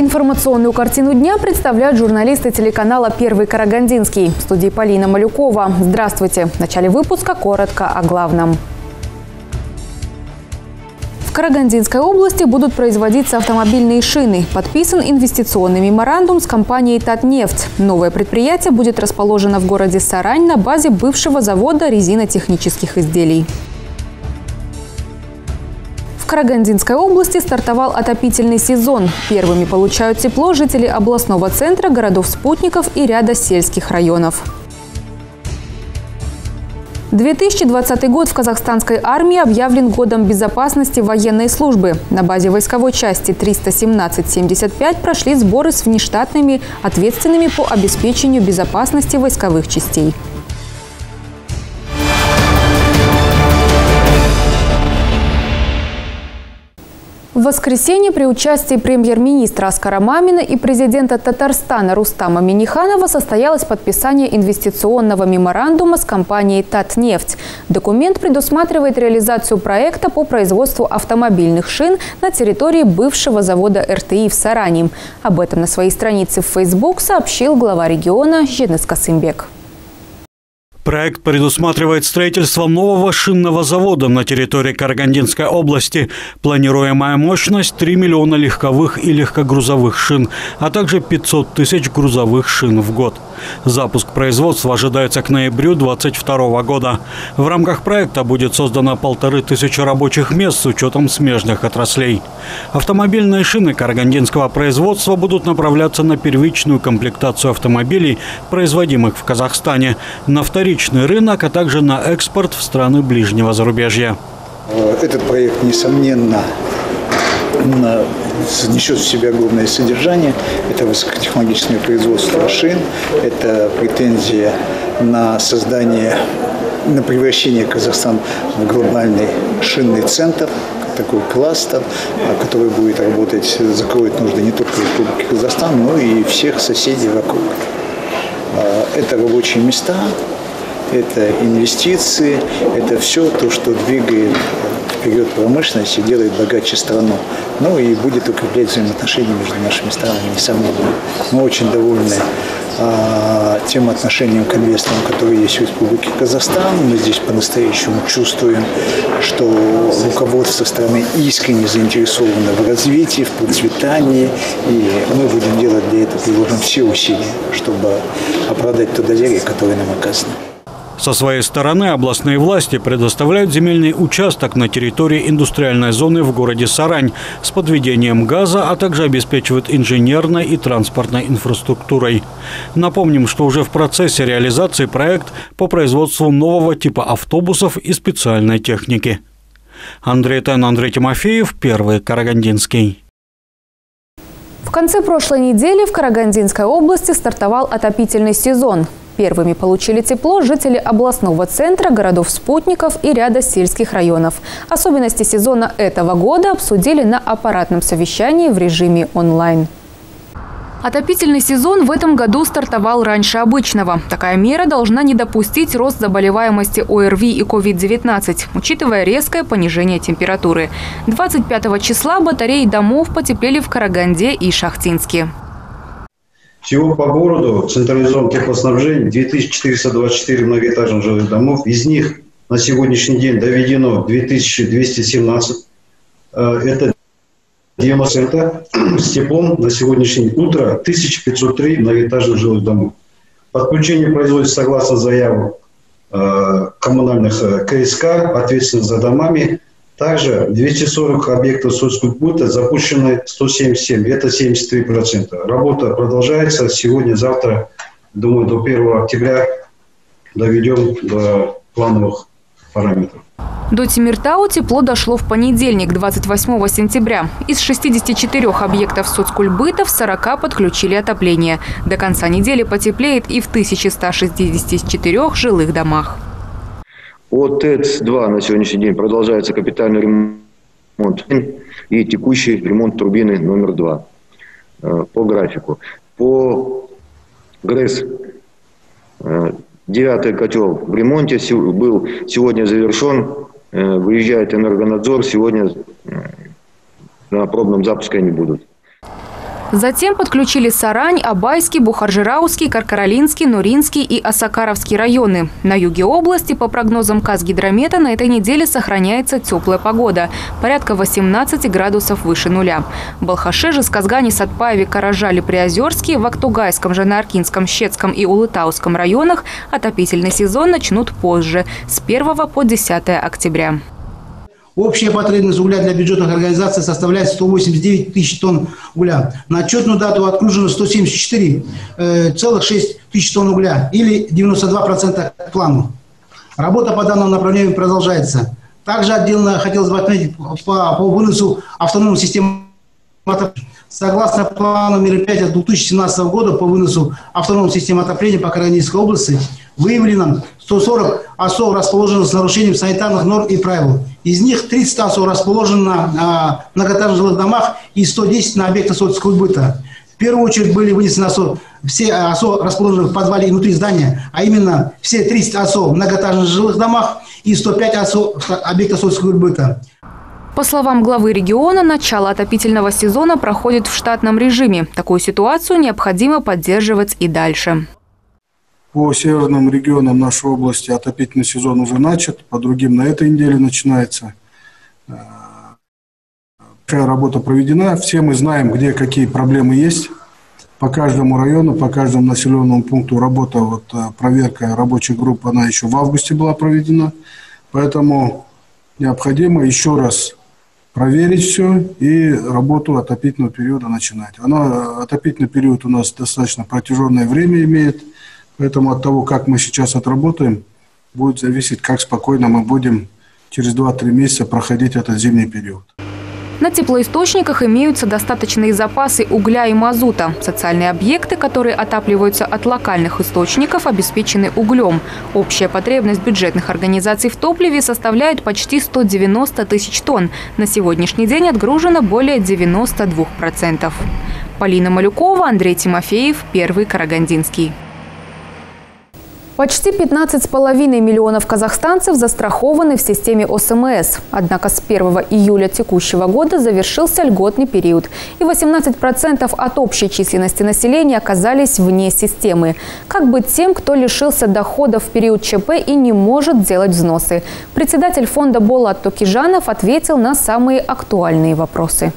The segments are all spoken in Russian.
Информационную картину дня представляют журналисты телеканала «Первый Карагандинский». В студии Полина Малюкова. Здравствуйте. В начале выпуска коротко о главном. В Карагандинской области будут производиться автомобильные шины. Подписан инвестиционный меморандум с компанией «Татнефть». Новое предприятие будет расположено в городе Сарань на базе бывшего завода резинотехнических изделий. В Карагандинской области стартовал отопительный сезон. Первыми получают тепло жители областного центра, городов-спутников и ряда сельских районов. 2020 год в казахстанской армии объявлен годом безопасности военной службы. На базе войсковой части 317-75 прошли сборы с внештатными, ответственными по обеспечению безопасности войсковых частей. В воскресенье при участии премьер-министра Аскара Мамина и президента Татарстана Рустама Минниханова состоялось подписание инвестиционного меморандума с компанией «Татнефть». Документ предусматривает реализацию проекта по производству автомобильных шин на территории бывшего завода РТИ в Саране. Об этом на своей странице в Facebook сообщил глава региона Жеңис Касымбек. Проект предусматривает строительство нового шинного завода на территории Карагандинской области. Планируемая мощность – 3 миллиона легковых и легкогрузовых шин, а также 500 тысяч грузовых шин в год. Запуск производства ожидается к ноябрю 2022 года. В рамках проекта будет создано 1500 рабочих мест с учетом смежных отраслей. Автомобильные шины карагандинского производства будут направляться на первичную комплектацию автомобилей, производимых в Казахстане, на вторичную рынок, а также на экспорт в страны ближнего зарубежья. Этот проект, несомненно, несет в себе огромное содержание. Это высокотехнологичное производство шин, это претензия на создание, на превращение Казахстана в глобальный шинный центр, такой кластер, который будет работать, закроет нужды не только Республики Казахстан, но и всех соседей вокруг. Это рабочие места, это инвестиции, это все то, что двигает вперед промышленность и делает богаче страну. Ну и будет укреплять взаимоотношения между нашими странами, несомненно. Мы очень довольны тем отношением к инвесторам, которые есть в Республике Казахстан. Мы здесь по-настоящему чувствуем, что руководство страны искренне заинтересовано в развитии, в процветании. И мы будем делать для этого, приложим все усилия, чтобы оправдать то доверие, которое нам оказано. Со своей стороны областные власти предоставляют земельный участок на территории индустриальной зоны в городе Сарань с подведением газа, а также обеспечивают инженерной и транспортной инфраструктурой. Напомним, что уже в процессе реализации проект по производству нового типа автобусов и специальной техники. Андрей Тимофеев, Первый Карагандинский. В конце прошлой недели в Карагандинской области стартовал отопительный сезон. Первыми получили тепло жители областного центра, городов-спутников и ряда сельских районов. Особенности сезона этого года обсудили на аппаратном совещании в режиме онлайн. Отопительный сезон в этом году стартовал раньше обычного. Такая мера должна не допустить рост заболеваемости ОРВИ и COVID-19, учитывая резкое понижение температуры. 25 числа батареи домов потеплели в Караганде и Шахтинске. Всего по городу централизованное теплоснабжение 2424 многоэтажных жилых домов. Из них на сегодняшний день доведено 2217. Это диамасента с теплом на сегодняшнее утро 1503 многоэтажных жилых домов. Подключение производится согласно заявам коммунальных КСК, ответственных за домами. Также 240 объектов соцкультбыта запущены 177, это 73%. Работа продолжается. Сегодня, завтра, думаю, до 1 октября доведем до плановых параметров. До Темиртау тепло дошло в понедельник, 28 сентября. Из 64 объектов соцкультбыта в 40 подключили отопление. До конца недели потеплеет и в 1164 жилых домах. От ТЭЦ-2 на сегодняшний день продолжается капитальный ремонт и текущий ремонт турбины номер 2 по графику. По ГРЭС 9 котел в ремонте был сегодня завершен, выезжает энергонадзор, сегодня на пробном запуске они будут. Затем подключили Сарань, Абайский, Бухаржираусский, Каркаралинский, Нуринский и Осакаровский районы. На юге области, по прогнозам Казгидромета, на этой неделе сохраняется теплая погода – порядка 18 градусов выше нуля. В Балхашиже, Сказгане, Сатпаеве, Каражале, Приозерске, в Актугайском, Жанааркинском, Щецком и Улытауском районах отопительный сезон начнут позже – с 1 по 10 октября. Общая потребность угля для бюджетных организаций составляет 189 тысяч тонн угля. На отчетную дату отгружено 174,6 тысяч тонн угля, или 92% к плану. Работа по данному направлению продолжается. Также отдельно хотелось бы отметить по выносу автономной системы. Согласно плану мероприятия 2017 года по выносу автономной системы отопления по Карагандинской области выявлено 140 АСО, расположенных с нарушением санитарных норм и правил. Из них 30 АСО расположены на многоэтажных жилых домах и 110 на объектах социального быта. В первую очередь были вынесены все АСО, расположенные в подвале и внутри здания, а именно все 30 АСО в многоэтажных жилых домах и 105 АСО в объектах социального быта. По словам главы региона, начало отопительного сезона проходит в штатном режиме. Такую ситуацию необходимо поддерживать и дальше. По северным регионам нашей области отопительный сезон уже начат, по другим на этой неделе начинается. Такая работа проведена, все мы знаем, где какие проблемы есть. По каждому району, по каждому населенному пункту работа, проверка рабочих групп, она еще в августе была проведена. Поэтому необходимо еще раз проверить все и работу отопительного периода начинать. Отопительный период у нас достаточно протяженное время имеет, поэтому от того, как мы сейчас отработаем, будет зависеть, как спокойно мы будем через 2-3 месяца проходить этот зимний период. На теплоисточниках имеются достаточные запасы угля и мазута. Социальные объекты, которые отапливаются от локальных источников, обеспечены углем. Общая потребность бюджетных организаций в топливе составляет почти 190 тысяч тонн. На сегодняшний день отгружено более 92%. Полина Малюкова, Андрей Тимофеев, Первый Карагандинский. Почти 15,5 миллионов казахстанцев застрахованы в системе ОСМС. Однако с 1 июля текущего года завершился льготный период, и 18% от общей численности населения оказались вне системы. Как быть тем, кто лишился доходов в период ЧП и не может делать взносы? Председатель фонда Болат Токижанов ответил на самые актуальные вопросы.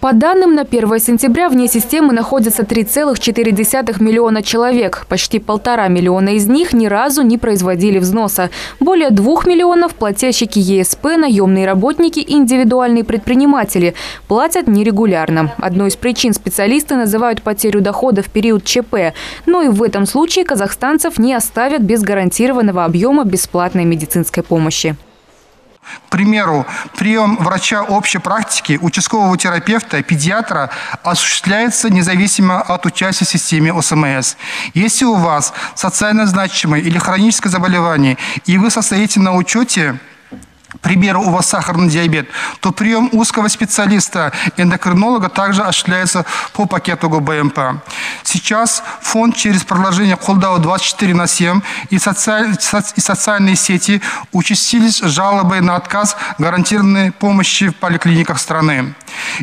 По данным, на 1 сентября вне системы находится 3,4 миллиона человек. Почти 1,5 миллиона из них ни разу не производили взноса. Более 2 миллионов – плательщики ЕСП, наемные работники и индивидуальные предприниматели. Платят нерегулярно. Одной из причин специалисты называют потерю дохода в период ЧП. Но и в этом случае казахстанцев не оставят без гарантированного объема бесплатной медицинской помощи. К примеру, прием врача общей практики, участкового терапевта, педиатра осуществляется независимо от участия в системе ОСМС. Если у вас социально значимое или хроническое заболевание, и вы состоите на учете, к примеру, у вас сахарный диабет, то прием узкого специалиста эндокринолога также осуществляется по пакету ГБМП. Сейчас фонд через продолжение Колдау 24/7 и социальные сети участились жалобы на отказ гарантированной помощи в поликлиниках страны.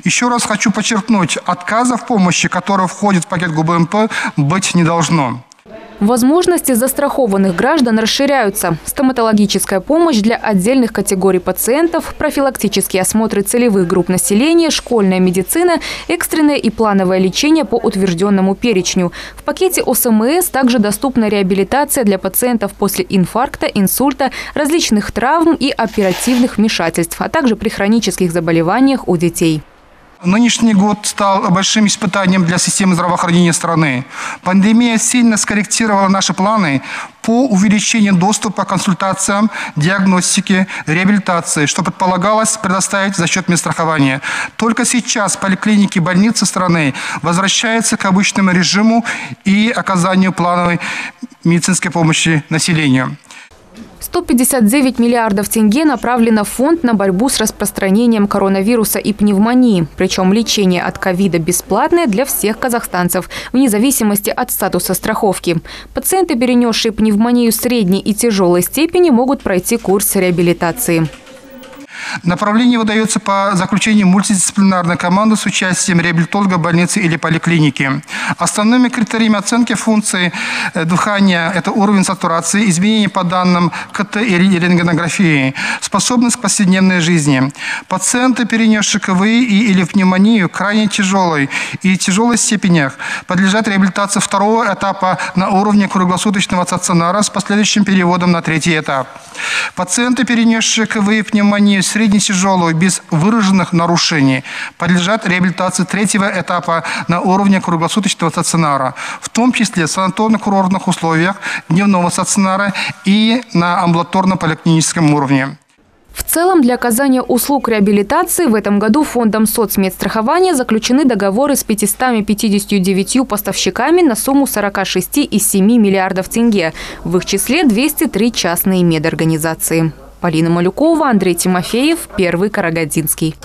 Еще раз хочу подчеркнуть, отказа в помощи, которая входит в пакет ГБМП, быть не должно. Возможности застрахованных граждан расширяются. Стоматологическая помощь для отдельных категорий пациентов, профилактические осмотры целевых групп населения, школьная медицина, экстренное и плановое лечение по утвержденному перечню. В пакете ОСМС также доступна реабилитация для пациентов после инфаркта, инсульта, различных травм и оперативных вмешательств, а также при хронических заболеваниях у детей. Нынешний год стал большим испытанием для системы здравоохранения страны. Пандемия сильно скорректировала наши планы по увеличению доступа к консультациям, диагностике, реабилитации, что предполагалось предоставить за счет медстрахования. Только сейчас поликлиники и больницы страны возвращаются к обычному режиму и оказанию плановой медицинской помощи населению. 159 миллиардов тенге направлено в фонд на борьбу с распространением коронавируса и пневмонии. Причем лечение от ковида бесплатное для всех казахстанцев, вне зависимости от статуса страховки. Пациенты, перенесшие пневмонию средней и тяжелой степени, могут пройти курс реабилитации. Направление выдается по заключению мультидисциплинарной команды с участием реабилитолога, больницы или поликлиники. Основными критериями оценки функции дыхания – это уровень сатурации, изменения по данным КТ или рентгенографии, способность к повседневной жизни. Пациенты, перенесшие КВИ или пневмонию, крайне тяжелой и тяжелой степенях, подлежат реабилитации второго этапа на уровне круглосуточного стационара с последующим переводом на третий этап. Пациенты, перенесшие КВИ, пневмонию средне-тяжелую без выраженных нарушений, подлежат реабилитации третьего этапа на уровне круглосуточного стационара, в том числе в санаторно-курортных условиях дневного стационара и на амбулаторно-поликлиническом уровне. В целом, для оказания услуг реабилитации в этом году Фондом соцмедстрахования заключены договоры с 559 поставщиками на сумму 46,7 миллиардов тенге, в их числе 203 частные медорганизации. Полина Малюкова, Андрей Тимофеев, Первый Карагандинский.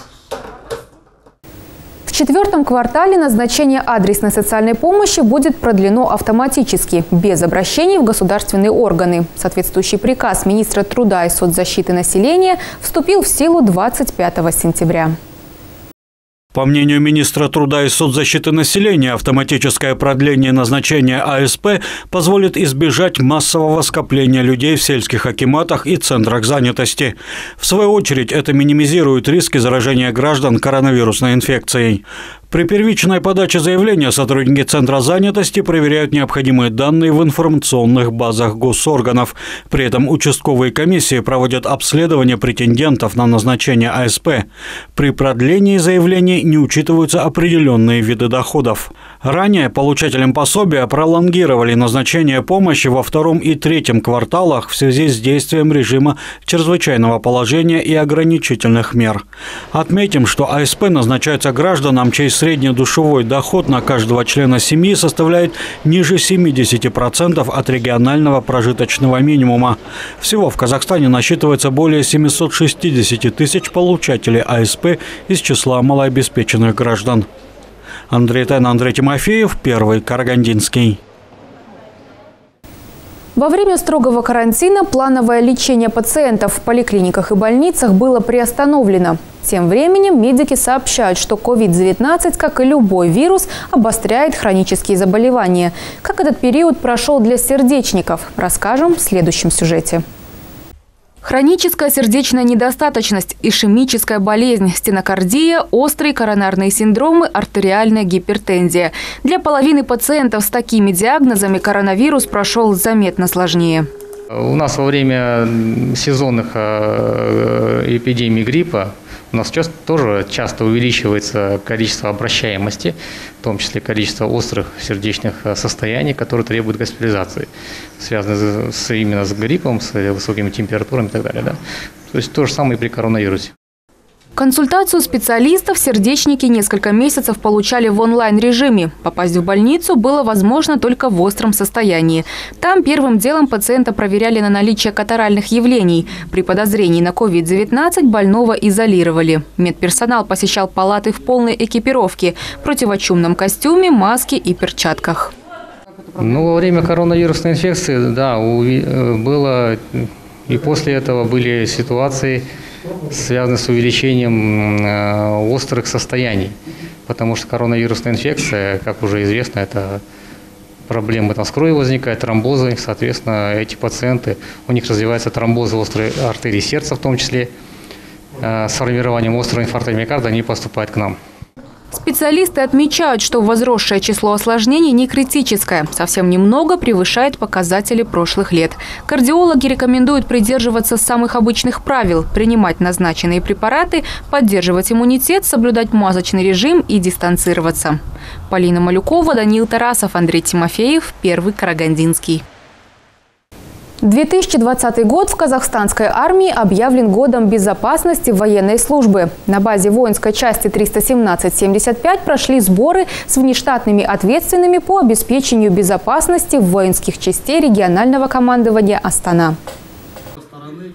В четвертом квартале назначение адресной социальной помощи будет продлено автоматически, без обращений в государственные органы. Соответствующий приказ министра труда и соцзащиты населения вступил в силу 25 сентября. По мнению министра труда и соцзащиты населения, автоматическое продление назначения АСП позволит избежать массового скопления людей в сельских акиматах и центрах занятости. В свою очередь, это минимизирует риски заражения граждан коронавирусной инфекцией. При первичной подаче заявления сотрудники Центра занятости проверяют необходимые данные в информационных базах госорганов. При этом участковые комиссии проводят обследование претендентов на назначение АСП. При продлении заявлений не учитываются определенные виды доходов. Ранее получателям пособия пролонгировали назначение помощи во втором и третьем кварталах в связи с действием режима чрезвычайного положения и ограничительных мер. Отметим, что АСП назначается гражданам, чей среднедушевой доход на каждого члена семьи составляет ниже 70% от регионального прожиточного минимума. Всего в Казахстане насчитывается более 760 тысяч получателей АСП из числа малообеспеченных граждан. Андрей Тимофеев, Первый Карагандинский. Во время строгого карантина плановое лечение пациентов в поликлиниках и больницах было приостановлено. Тем временем медики сообщают, что COVID-19, как и любой вирус, обостряет хронические заболевания. Как этот период прошел для сердечников, расскажем в следующем сюжете. Хроническая сердечная недостаточность, ишемическая болезнь, стенокардия, острые коронарные синдромы, артериальная гипертензия. Для половины пациентов с такими диагнозами коронавирус прошел заметно сложнее. У нас во время сезонных эпидемий гриппа у нас тоже часто увеличивается количество обращаемости, в том числе количество острых сердечных состояний, которые требуют госпитализации, связанные именно с гриппом, с высокими температурами и так далее. Да? То есть то же самое и при коронавирусе. Консультацию специалистов сердечники несколько месяцев получали в онлайн-режиме. Попасть в больницу было возможно только в остром состоянии. Там первым делом пациента проверяли на наличие катаральных явлений. При подозрении на COVID-19 больного изолировали. Медперсонал посещал палаты в полной экипировке, противочумном костюме, маске и перчатках. Во время коронавирусной инфекции, да, было, и после этого были ситуации, связаны с увеличением острых состояний, потому что коронавирусная инфекция, как уже известно, это проблемы с кровью возникают, тромбозы, соответственно, эти пациенты, у них развиваются тромбозы острой артерии сердца, в том числе с формированием острого инфаркта миокарда, они поступают к нам. Специалисты отмечают, что возросшее число осложнений не критическое. Совсем немного превышает показатели прошлых лет. Кардиологи рекомендуют придерживаться самых обычных правил – принимать назначенные препараты, поддерживать иммунитет, соблюдать масочный режим и дистанцироваться. Полина Малюкова, Даниил Тарасов, Андрей Тимофеев, Первый Карагандинский. 2020 год в казахстанской армии объявлен годом безопасности военной службы. На базе воинской части 317-75 прошли сборы с внештатными ответственными по обеспечению безопасности воинских частей регионального командования «Астана».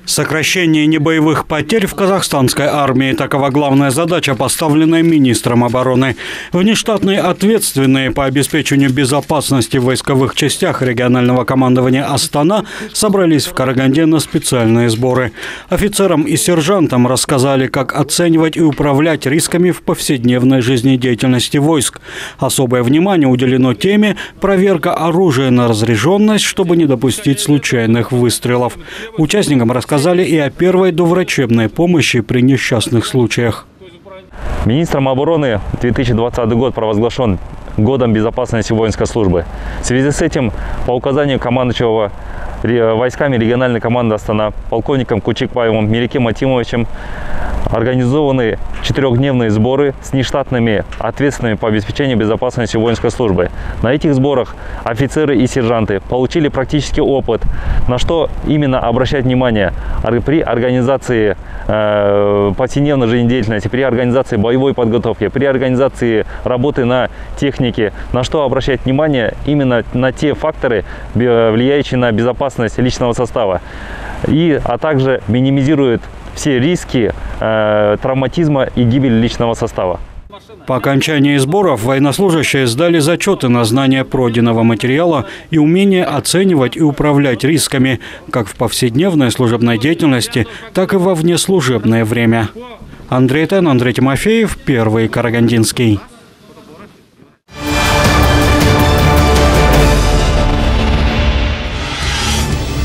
Сокращение небоевых потерь в казахстанской армии – такова главная задача, поставленная министром обороны. Внештатные ответственные по обеспечению безопасности в войсковых частях регионального командования Астана собрались в Караганде на специальные сборы. Офицерам и сержантам рассказали, как оценивать и управлять рисками в повседневной жизнедеятельности войск. Особое внимание уделено теме «Проверка оружия на разряженность, чтобы не допустить случайных выстрелов». Участникам рассказали и о первой доврачебной помощи при несчастных случаях. Министром обороны 2020 год провозглашен годом безопасности воинской службы. В связи с этим по указанию командующего войсками региональной команды Астана полковником Кучикбаевым Меликем Атимовичем организованы четырехдневные сборы с нештатными ответственными по обеспечению безопасности воинской службы. На этих сборах офицеры и сержанты получили практический опыт, на что именно обращать внимание при организации повседневной жизнедеятельности, при организации боевой подготовки, при организации работы на технике, на что обращать внимание именно на те факторы, влияющие на безопасность личного состава, а также минимизирует все риски травматизма и гибели личного состава. По окончании сборов военнослужащие сдали зачеты на знание пройденного материала и умение оценивать и управлять рисками как в повседневной служебной деятельности, так и во внеслужебное время. Андрей Тимофеев, Первый Карагандинский.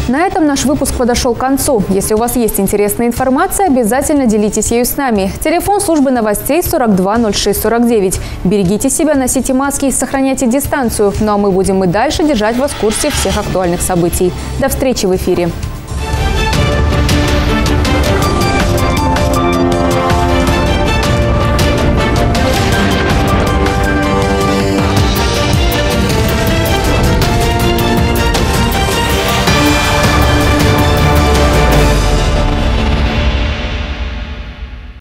На этом наш выпуск подошел к концу. Если у вас есть интересная информация, обязательно делитесь ею с нами. Телефон службы новостей 420649. Берегите себя, носите маски и сохраняйте дистанцию. Ну а мы будем и дальше держать вас в курсе всех актуальных событий. До встречи в эфире.